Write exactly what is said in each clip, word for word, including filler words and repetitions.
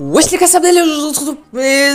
Wesh les gars, ça va aller, je vous retrouve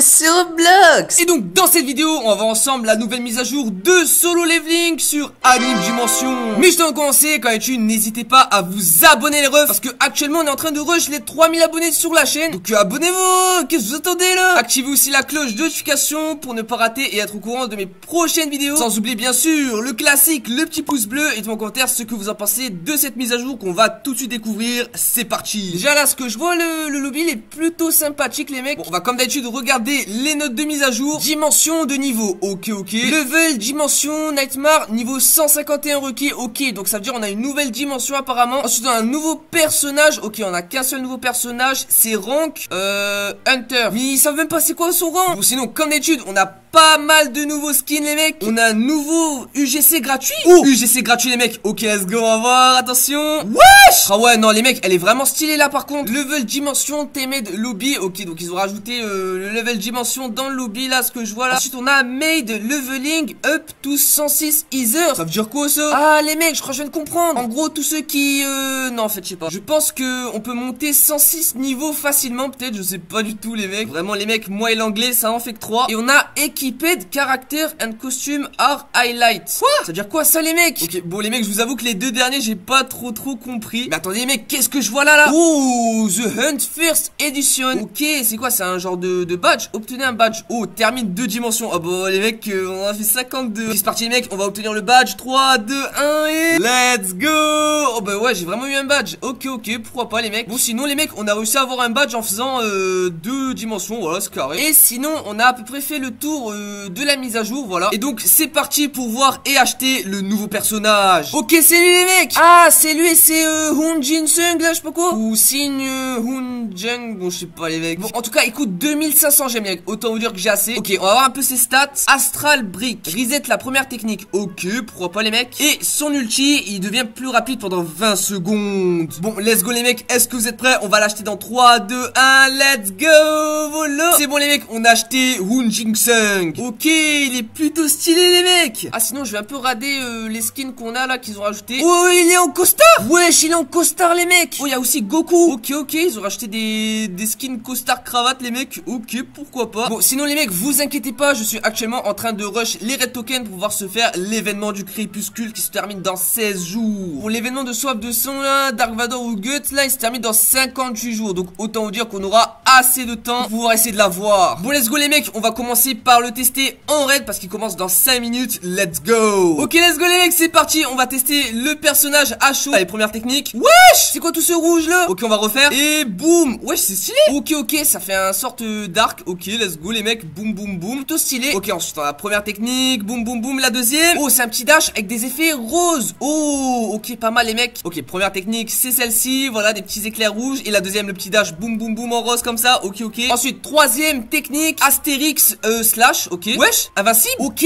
sur Roblox. Et donc dans cette vidéo, on va voir ensemble la nouvelle mise à jour de Solo Leveling sur Anime Dimensions. Mais juste avant de commencer, quand même, n'hésitez pas à vous abonner les refs, parce que actuellement on est en train de rush les trois mille abonnés sur la chaîne. Donc abonnez-vous, qu'est-ce que vous attendez là? Activez aussi la cloche de notification pour ne pas rater et être au courant de mes prochaines vidéos. Sans oublier bien sûr le classique, le petit pouce bleu et de mon commentaire ce que vous en pensez de cette mise à jour qu'on va tout de suite découvrir. C'est parti. Déjà là, ce que je vois, le, le lobby il est plutôt sympathique les mecs. Bon, on va comme d'habitude regarder les notes de mise à jour. Dimension de niveau, ok ok. Level, dimension, Nightmare, niveau cent cinquante et un requis, ok. Donc ça veut dire on a une nouvelle dimension apparemment. Ensuite on a un nouveau personnage, ok. On a qu'un seul nouveau personnage, c'est rank euh, Hunter. Mais ils savent même pas c'est quoi son rang. Bon, sinon comme d'habitude on a pas mal de nouveaux skins les mecs. On a un nouveau U G C gratuit. Oh, U G C gratuit les mecs, ok let's go, on va voir, attention. Wesh, ah ouais non les mecs, elle est vraiment stylée là par contre. Level, dimension, T M E D, lobby. Ok, donc ils ont rajouté euh, le level dimension dans le lobby là, ce que je vois là. Ensuite on a made leveling up to cent six ether. Ça veut dire quoi ça? Ah les mecs, je crois que je viens de comprendre. En gros tous ceux qui euh... non en fait je sais pas. Je pense que on peut monter cent six niveaux facilement peut-être, je sais pas du tout les mecs. Vraiment les mecs, moi et l'anglais ça en fait que trois. Et on a equipped character and costume are highlight. Quoi? Ça veut dire quoi ça les mecs? Ok bon les mecs, je vous avoue que les deux derniers j'ai pas trop trop compris. Mais attendez les mecs, qu'est-ce que je vois là là? Oh, the hunt first edition. Ok, c'est quoi? C'est un genre de, de badge. Obtenez un badge. Oh, termine deux dimensions. Ah bah les mecs, euh, on a fait cinquante-deux. C'est parti les mecs, on va obtenir le badge. trois, deux, un et... Let's go. Oh bah ouais, j'ai vraiment eu un badge. Ok, ok, pourquoi pas les mecs. Bon, sinon les mecs, on a réussi à avoir un badge en faisant euh, deux dimensions. Voilà, c'est carré. Et sinon, on a à peu près fait le tour euh, de la mise à jour, voilà. Et donc, c'est parti pour voir et acheter le nouveau personnage. Ok, c'est lui les mecs. Ah, c'est lui, c'est euh, Hoon Jin Sung, là, je sais pas quoi. Ou Signe euh, Hoon Jung, bon, je sais pas. Les mecs. Bon, en tout cas, il coûte deux mille cinq cents j'aime les. Autant vous dire que j'ai assez. Ok, on va voir un peu ses stats. Astral Break, reset la première technique. Ok, pourquoi pas les mecs. Et son ulti, il devient plus rapide pendant vingt secondes. Bon, let's go les mecs. Est-ce que vous êtes prêts? On va l'acheter dans trois, deux, un. Let's go. Voilà. C'est bon les mecs, on a acheté Hoon Jin Sung. Ok, il est plutôt stylé les mecs. Ah sinon, je vais un peu rader euh, les skins qu'on a là, qu'ils ont rajouté. Oh, il est en costard. Wesh, il est en costard les mecs. Oh, il y a aussi Goku. Ok, ok, ils ont rajouté des, des skins costard cravate les mecs, ok pourquoi pas. Bon sinon les mecs, vous inquiétez pas, je suis actuellement en train de rush les red tokens pour pouvoir se faire l'événement du crépuscule qui se termine dans seize jours. Pour l'événement de swap de son là, Dark Vador ou Guts là, il se termine dans cinquante-huit jours, donc autant vous dire qu'on aura assez de temps pour pouvoir essayer de l'avoir. Bon let's go les mecs, on va commencer par le tester en raid parce qu'il commence dans cinq minutes. Let's go. Ok let's go les mecs, c'est parti, on va tester le personnage à chaud. Allez, première technique. Wesh, c'est quoi tout ce rouge là? Ok, on va refaire et boum. Wesh, c'est stylé. Ok ok, ça fait un sorte d'arc. Ok let's go les mecs, boum boum boum, plutôt stylé. Ok ensuite on a la première technique, boum boum boum, la deuxième. Oh c'est un petit dash avec des effets roses. Oh ok pas mal les mecs. Ok première technique c'est celle-ci, voilà des petits éclairs rouges. Et la deuxième le petit dash boum boum boum en rose comme ça. Ok ok. Ensuite troisième technique Astérix euh, slash. Ok. Wesh, invincible. Ok,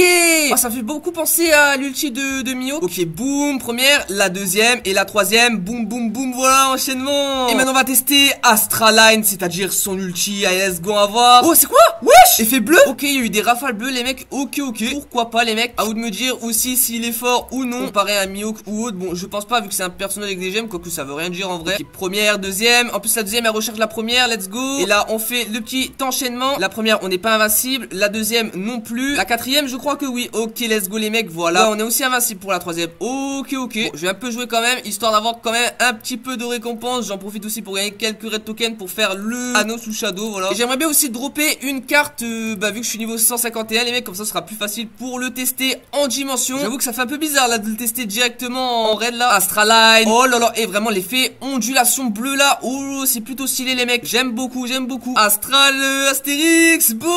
oh, ça fait beaucoup penser à l'ulti de, de Mio. Ok boum, première, la deuxième et la troisième. Boum boum boum, voilà enchaînement. Et maintenant on va tester Astral Line, c'est-à-dire son ulti. Allez let's go, on va voir. Oh c'est quoi? Wesh, effet bleu. Ok, il y a eu des rafales bleues les mecs. Ok ok, pourquoi pas les mecs. À vous de me dire aussi s'il est fort ou non comparé à Mihawk ou autre. Bon je pense pas vu que c'est un personnage avec des gemmes, quoique ça veut rien dire en vrai. Okay, première, deuxième. En plus la deuxième elle recherche la première. Let's go. Et là on fait le petit enchaînement. La première on n'est pas invincible, la deuxième non plus, la quatrième je crois que oui. Ok let's go les mecs, voilà ouais, on est aussi invincible pour la troisième. Ok ok, bon, je vais un peu jouer quand même histoire d'avoir quand même un petit peu de récompense. J'en profite aussi pour gagner quelques red tokens pour faire le Anneau sous Shadow, voilà. J'aimerais bien aussi dropper une carte, euh, bah vu que je suis niveau cent cinquante et un les mecs, comme ça ce sera plus facile pour le tester en dimension. J'avoue que ça fait un peu bizarre là de le tester directement en raid là. Astral Line, oh là là, et vraiment l'effet ondulation bleue là, oh c'est plutôt stylé les mecs. J'aime beaucoup, j'aime beaucoup. Astral euh, Astérix, bon.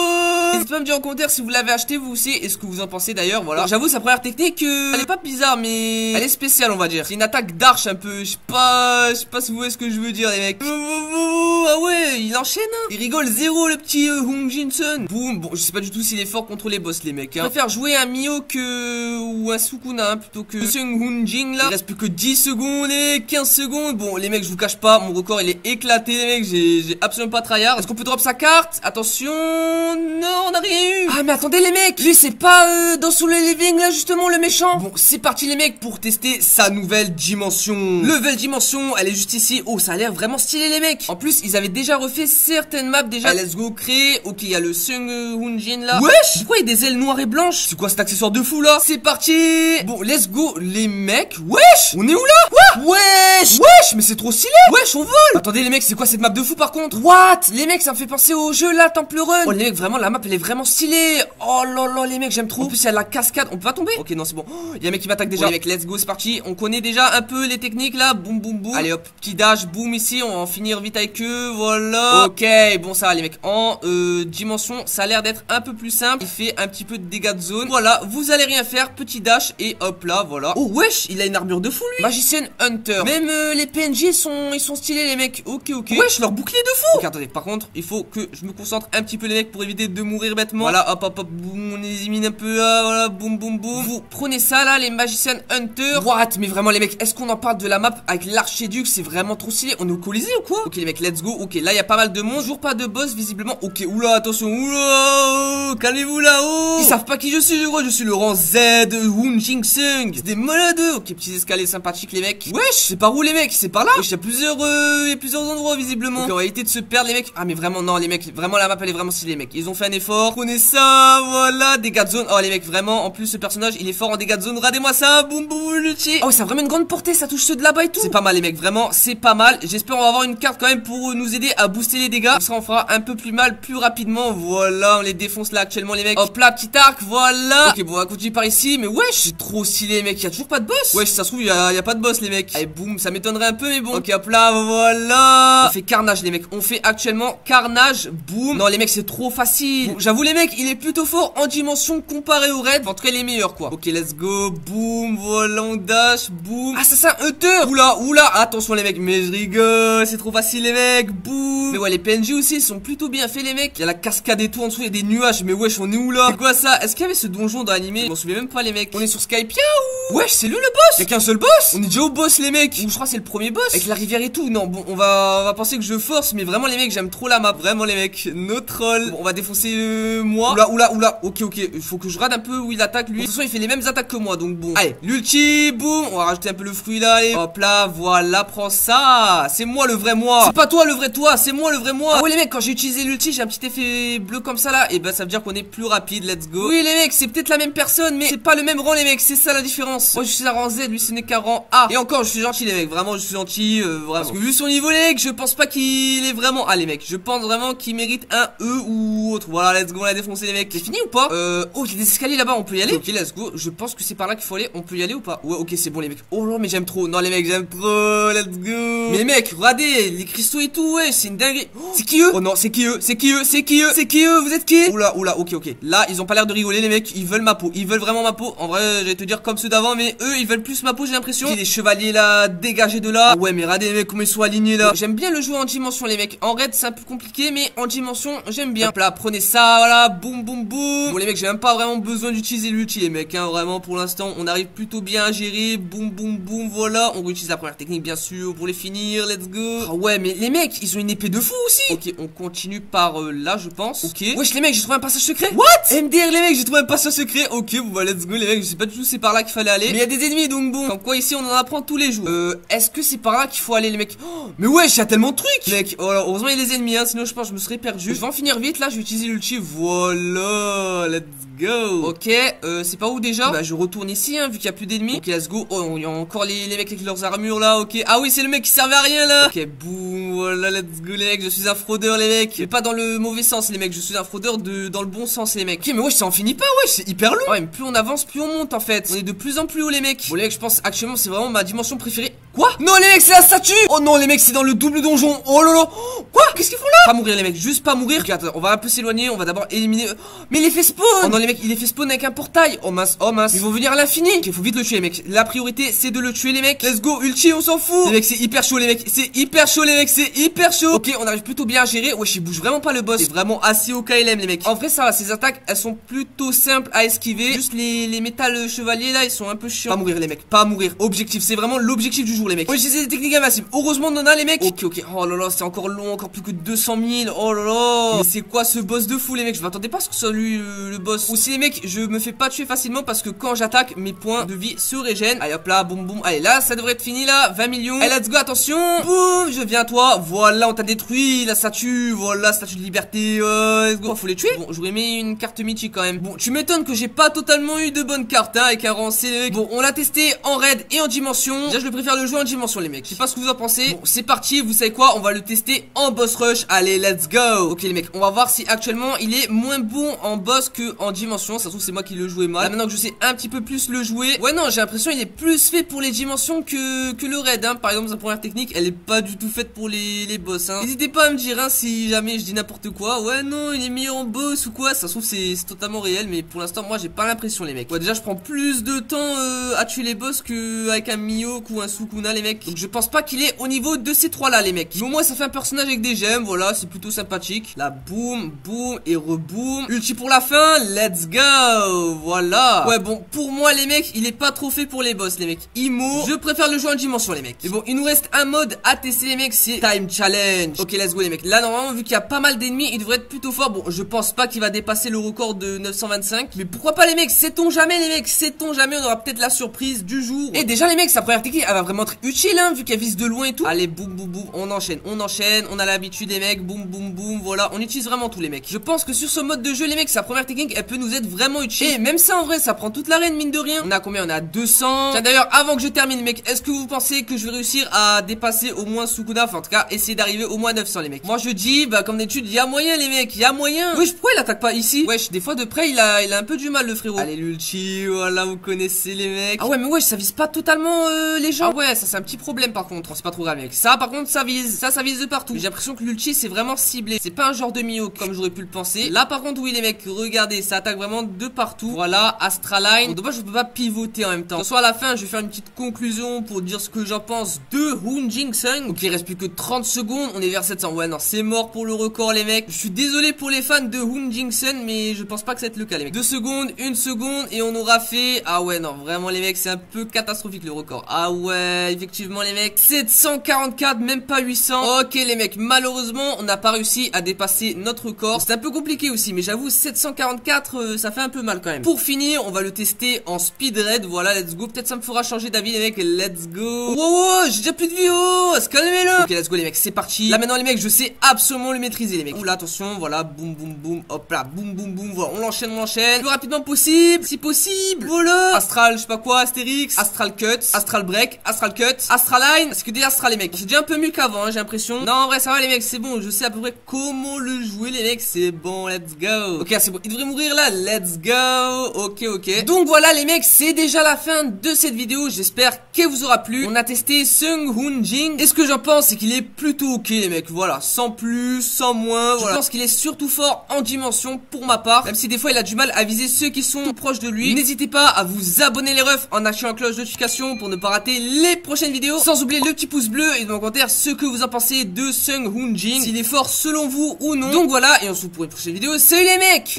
N'hésitez pas à me dire en commentaire si vous l'avez acheté vous aussi et ce que vous en pensez d'ailleurs, voilà. J'avoue sa première technique, euh, elle est pas bizarre mais elle est spéciale on va dire. C'est une attaque d'arche un peu, je sais pas, je sais pas si vous voyez ce que je veux dire les mecs. Ah ouais, il enchaîne hein. Il rigole zéro le petit euh, Hoon Jin Sung. Boum, bon je sais pas du tout s'il est fort contre les boss les mecs hein. Je préfère jouer un Mio que ou un Sukuna hein, plutôt que Sung Hoon Jin là. Il reste plus que dix secondes et quinze secondes. Bon les mecs je vous cache pas, mon record il est éclaté les mecs. J'ai absolument pas tryhard. Est-ce qu'on peut drop sa carte? Attention. Non, on n'a rien eu. Ah mais attendez les mecs, lui c'est pas euh, dans Solo Leveling là justement le méchant. Bon c'est parti les mecs pour tester sa nouvelle dimension. Level dimension, elle est juste ici. Oh ça a l'air vraiment stylé les mecs. En plus ils avaient déjà refait certaines maps déjà. Allez, let's go créer. Ok il y a le Sung Jin là. Wesh, pourquoi il y a des ailes noires et blanches? C'est quoi cet accessoire de fou là? C'est parti. Bon let's go les mecs. Wesh, on est où là? Quoi? Wesh, wesh, mais c'est trop stylé. Wesh on vole. Attendez les mecs, c'est quoi cette map de fou par contre? What? Les mecs ça me fait penser au jeu là Temple Run. Oh les mecs vraiment la map elle est vraiment stylée. Oh là là les mecs j'aime trop. En plus il y a la cascade, on peut pas tomber? Ok non c'est bon. Il oh, y a un mec qui m'attaque déjà. Oh, les mecs let's go c'est parti. On connaît déjà un peu les techniques là. Boum boum boum. Allez hop petit dash boum ici. On va en finir vite avec eux. Voilà. Ok bon ça va les mecs. En euh, dimension ça a l'air d'être un peu plus simple. Il fait un petit peu de dégâts de zone. Voilà vous allez rien faire. Petit dash et hop là voilà. Oh wesh il a une armure de fou lui. Magicienne Hunter. Même euh, les P N J sont ils sont stylés les mecs. Ok ok. Wesh leur bouclier de fou. Ok attendez par contre il faut que je me concentre un petit peu les mecs pour éviter de mourir bêtement. Voilà hop hop hop boum on élimine un peu là, voilà boum boum boum. Vous prenez ça là les magiciennes Hunter. What mais vraiment les mecs est-ce qu'on en parle de la map avec l'archéduc? C'est vraiment trop stylé. On est au Colisée ou quoi? Ok les mecs let's go. Ok là il y a pas mal de monde. Toujours pas de boss visiblement. Ok oula attention oula oh, calmez-vous là-haut. Ils savent pas qui je suis je crois. Je suis le rang Z Woon Jing Sung. C'est des malades. Ok petits escaliers sympathiques les mecs. Wesh c'est par où les mecs? C'est par là. Wesh il y a plusieurs euh, y a plusieurs endroits visiblement. Ok on va éviter de se perdre les mecs. Ah mais vraiment non les mecs vraiment la map elle est vraiment stylée les mecs. Ils ont fait un effort. Prenez ça voilà dégâts de zone. Oh les mecs vraiment en plus ce personnage il est fort en dégâts de zone. Regardez-moi ça boum boum le tchie. Oh ça a vraiment une grande portée ça touche ceux de là-bas et tout. C'est pas mal les mecs vraiment c'est pas mal. J'espère on va avoir une carte quand même pour nous aider à booster les dégâts. Comme ça on fera un peu plus mal plus rapidement. Voilà on les défonce là actuellement les mecs. Hop là petit arc voilà. Ok bon on va continuer par ici mais wesh c'est trop stylé les mecs. Il y a toujours pas de boss. Wesh ça se trouve il y, y a pas de boss les mecs. Allez boum ça m'étonnerait un peu mais bon. Ok hop là voilà. On fait carnage les mecs. On fait actuellement carnage boum. Non les mecs c'est trop facile. Bon, j'avoue les mecs il est plutôt fort en dimension comparé au raid. En tout cas il est meilleur quoi. Ok let's go boum voilà on dash boum. Assassin Hunter. Oula oula attention les mecs mais je rigole c'est trop facile les mecs boum. Mais ouais les P N J aussi ils sont plutôt bien faits les mecs. Il y a la cascade et tout en dessous il y a des nuages mais wesh on est où là? C'est quoi ça? Est-ce qu'il y avait ce donjon dans l'animé? Je m'en souviens même pas les mecs. On est sur Skype ou? Wesh c'est lui le boss. Il y a qu'un seul boss. On est déjà au boss les mecs. Ou je crois c'est le premier boss avec la rivière et tout. Non bon on va on va penser que je force mais vraiment les mecs j'aime trop la map vraiment les mecs no troll. Bon, on va défoncer euh, moi. Oula oula oula. Ok ok il faut que je rate un peu où il attaque lui. De toute façon il fait les mêmes attaques que moi donc bon. Allez l'ulti boum. On va rajouter un peu le fruit là et hop là voilà prends ça. C'est moi le vrai moi. C'est pas toi le vrai toi c'est moi le vrai moi. Ah ouais les mecs quand j'ai utilisé l'ulti j'ai un petit effet bleu comme ça là et bah ben, ça veut dire qu'on est plus rapide. Let's go. Oui les mecs c'est peut-être la même personne mais c'est pas le même rang les mecs c'est ça la différence. Moi je suis à rang Z lui ce n'est qu'à rang A. Et encore je suis gentil les mecs vraiment je suis gentil euh, vraiment. Parce que vu son niveau les mecs je pense pas qu'il est vraiment. Ah les mecs je pense vraiment qu'il mérite un E ou autre. Voilà let's go on a défoncé les mecs. C'est fini ou pas? Euh oh il y a des escaliers là-bas on peut y aller. Ok let's go je pense que c'est par là qu'il faut aller. On peut y aller ou pas? Ouais ok c'est bon les mecs. Oh non mais j'aime trop. Non les mecs j'aime trop. Let's go. Mais les mecs regardez les cristaux et tout ouais c'est une dinguerie. Oh, c'est qui eux? Oh non c'est qui eux? C'est qui eux? C'est qui eux? C'est qui eux? Vous êtes qui? Oula oula ok ok. Là ils ont pas l'air de rigoler les mecs. Ils veulent ma peau. Ils veulent vraiment ma peau. En vrai j'allais te dire comme ceux d'avant mais eux ils veulent plus ma peau j'ai l'impression. Les chevaliers là dégagés de là. Ouais mais regardez les mecs comment ils sont alignés là. J'aime bien le jouer en dimension les mecs. En raid c'est un peu compliqué mais en dimension j'aime bien. Hop là prenez ça voilà boum boum boum. Bon les mecs j'ai même pas vraiment besoin d'utiliser l'ulti les mecs hein, vraiment pour l'instant on arrive plutôt bien à gérer. Boum boum boum voilà. On réutilise la première technique bien sûr pour les finir. Let's go. Ah ouais mais les mecs ils ont une épée de fou aussi. Ok on continue par euh, là je pense. Ok. Wesh les mecs j'ai trouvé un passage secret. What? M D R les mecs j'ai trouvé un passage secret. Ok bon bah let's go les mecs je sais pas du tout c'est par là qu'il fallait aller. Mais il y a des ennemis donc bon. Comme quoi ici on en apprend tous les jours. Euh est-ce que c'est par là qu'il faut aller les mecs? Oh, mais wesh y a tellement de trucs. Mec oh, alors, heureusement il y a des ennemis hein, sinon je pense que je me serais perdu. Je vais en finir vite là je vais utiliser l'ulti. Voilà let's go. Ok euh, c'est pas où déjà? Bah je retourne ici hein vu qu'il y a plus d'ennemis. Ok let's go. Oh il y a encore les, les mecs avec leurs armures là. Ok ah oui c'est le mec qui servait à rien là. Ok boum voilà let's go les mecs. Je suis un fraudeur les mecs. Mais pas dans le mauvais sens les mecs. Je suis un fraudeur de, dans le bon sens les mecs. Ok mais wesh ça en finit pas wesh c'est hyper long. Ouais mais plus on avance plus on monte en fait. On est de plus en plus haut les mecs. Bon les mecs je pense actuellement c'est vraiment ma dimension préférée. Quoi? Non les mecs c'est la statue. Oh non les mecs c'est dans le double donjon. Oh lolo. Quoi? Qu'est-ce qu'ils font là? Pas mourir les mecs, juste pas mourir. Ok attends, on va un peu s'éloigner, on va d'abord éliminer. Mais il les fait spawn. Oh non les mecs, il les fait spawn avec un portail. Oh mince, oh mince. Ils vont venir à l'infini. Ok, faut vite le tuer les mecs. La priorité c'est de le tuer les mecs. Let's go, ulti, on s'en fout. Les mecs c'est hyper chaud les mecs, c'est hyper chaud les mecs, c'est hyper chaud. Ok, on arrive plutôt bien à gérer. Wesh, il bouge vraiment pas le boss. C'est vraiment assez au K L M les mecs. En vrai ça va, ces attaques elles sont plutôt simples à esquiver. Juste les, les métal chevaliers là, ils sont un peu chiants. Pas mourir les mecs, pas mourir. Objectif, c'est vraiment l'objectif du jour. tour, les mecs. Ouais, j'ai essayé des techniques invasives. Heureusement, on en a, les mecs. Ok, ok. Oh là là, c'est encore long, encore plus que deux cent mille. Oh là là. Mais c'est quoi ce boss de fou, les mecs? Je m'attendais pas à ce que ce soit lui euh, le boss. Aussi, les mecs, je me fais pas tuer facilement parce que quand j'attaque, mes points de vie se régènent. Allez, hop là, boum boum. Allez, là, ça devrait être fini, là. vingt millions. Allez, let's go, attention. Boum, je viens à toi. Voilà, on t'a détruit la statue. Voilà, statue de liberté. Euh, let's go. Faut les tuer. Bon, j'aurais mis une carte Michi quand même. Bon, tu m'étonnes que j'ai pas totalement eu de bonnes cartes, hein, avec un rang C, les mecs. Bon, on l'a testé en raid et en dimension. Déjà, je le préfère le jouer en dimension, les mecs. Je sais pas ce que vous en pensez. Bon, c'est parti. Vous savez quoi? On va le tester en boss rush. Allez, let's go. Ok, les mecs, on va voir si actuellement il est moins bon en boss que en dimension. Ça se trouve, c'est moi qui le jouais mal. Là, maintenant que je sais un petit peu plus le jouer. Ouais, non, j'ai l'impression il est plus fait pour les dimensions que, que le raid, hein. Par exemple, sa première technique, elle est pas du tout faite pour les, les boss, hein. N'hésitez pas à me dire, hein, si jamais je dis n'importe quoi. Ouais, non, il est meilleur en boss ou quoi. Ça se trouve, c'est totalement réel, mais pour l'instant, moi, j'ai pas l'impression, les mecs. Ouais, déjà, je prends plus de temps euh, à tuer les boss qu'avec un Miyok ou un Sukuna, les mecs. Donc, je pense pas qu'il est au niveau de ces trois là, les mecs. Mais au moins, ça fait un personnage avec des gemmes. Voilà, c'est plutôt sympathique. Là, boum, boum et reboum. Ulti pour la fin. Let's go. Voilà. Ouais, bon, pour moi, les mecs, il est pas trop fait pour les boss, les mecs. Imo, je préfère le jouer en dimension, les mecs. Mais bon, il nous reste un mode à tester, les mecs. C'est Time Challenge. Ok, let's go, les mecs. Là, normalement, vu qu'il y a pas mal d'ennemis, il devrait être plutôt fort. Bon, je pense pas qu'il va dépasser le record de neuf cent vingt-cinq. Mais pourquoi pas, les mecs? Sait-on jamais, les mecs? Sait-on jamais? On aura peut-être la surprise du jour. Et déjà, les mecs, sa première technique, elle va vraiment être utile, hein, vu qu'elle vise de loin et tout. Allez, boum, boum, boum. On enchaîne, on enchaîne. On a l'habitude, les mecs. Boum, boum, boum. Voilà, on utilise vraiment tous, les mecs. Je pense que sur ce mode de jeu, les mecs, sa première technique, elle peut nous être vraiment utile. Et même ça, en vrai, ça prend toute l'arène, mine de rien. On a combien? On a deux cents. Tiens, d'ailleurs, avant que je termine, mec, est-ce que vous pensez que je vais réussir à dépasser au moins Sukuna? Enfin, en tout cas, essayer d'arriver au moins neuf cents, les mecs. Moi, je dis, bah, comme d'habitude, il y a moyen, les mecs. Il y a moyen. Wesh, pourquoi il attaque pas ici? Wesh, des fois, de près, il a, il a un peu du mal, le frérot. Allez, l'ulti, voilà, vous connaissez, les mecs. Ah ouais, mais wesh, ça vise pas totalement euh, les gens. Ah ouais, ça, c'est un petit problème, par contre. C'est pas trop grave, mec. Ça, par contre, ça vise. Ça, ça vise de partout. J'ai l'impression que l'ulti, c'est vraiment ciblé. C'est pas un genre de Mio, comme j'aurais pu le penser. Là, par contre, oui, les mecs, regardez, ça attaque vraiment de partout. Voilà, Astral Line. Bon, dommage, je peux pas pivoter en même temps. Soit à la fin, je vais faire une petite conclusion pour dire ce que j'en pense de Hoon Jing Sung. Donc, il reste plus que trente secondes. On est vers sept cents. Ouais, non, c'est mort pour le record, les mecs. Je suis désolé pour les fans de Hoon Jing Sung, mais je pense pas que ça va être le cas, les mecs. deux secondes, une seconde, et on aura fait. Ah ouais, non, vraiment, les mecs, c'est un peu catastrophique le record. Ah ouais, effectivement, les mecs. sept cent quarante-quatre, même pas huit cents. Ok, les mecs, malheureusement, on n'a pas réussi à dépasser notre record. C'est un peu compliqué aussi, mais j'avoue, sept cent quarante-quatre, euh, ça fait un peu mal quand même. Pour finir, on va le tester en speed raid. Voilà, let's go. Peut-être ça me fera changer d'avis, les mecs. Let's go. Wow, wow, j'ai déjà plus de vie. Oh, se calmer là. Ok, let's go, les mecs, c'est parti. Là maintenant, les mecs, je sais absolument le maîtriser, les mecs. Oula, attention, voilà, boum, boum, boum. Hop là, boum, boum, boum. Voilà, on l'enchaîne, on l'enchaîne. Plus rapidement possible, si possible. Voilà. Astral, je sais pas quoi, Astérix, Astral Cut, Astral Break, Astral Cut, Astral Line. Parce que des Astral, les mecs, c'est déjà un peu mieux qu'avant, hein, j'ai l'impression. Non, en vrai, ça va, les mecs, c'est bon. Je sais à peu près comment le jouer, les mecs. C'est bon, let's go. Ok, c'est bon. Il devrait mourir là. Let's go. Ok, ok. Donc voilà, les mecs, c'est déjà la fin de cette vidéo. J'espère qu'elle vous aura plu. On a testé Sung Jin Woo. Et ce que j'en pense, c'est qu'il est plutôt ok, les mecs. Voilà, sans plus, sans moins. Voilà. Je pense qu'il est surtout fort en dimension pour ma part. Même si des fois, il a du mal à viser ceux qui sont proches de lui. N'hésitez pas à vous abonner, les refs, en activant la cloche de notification pour ne pas rater les prochaines vidéos. Sans oublier le petit pouce bleu et dans les commentaires ce que vous en pensez de Sung Jin Woo, s'il est fort selon vous ou non. Donc voilà, et on se retrouve pour une prochaine vidéo. Salut les mecs!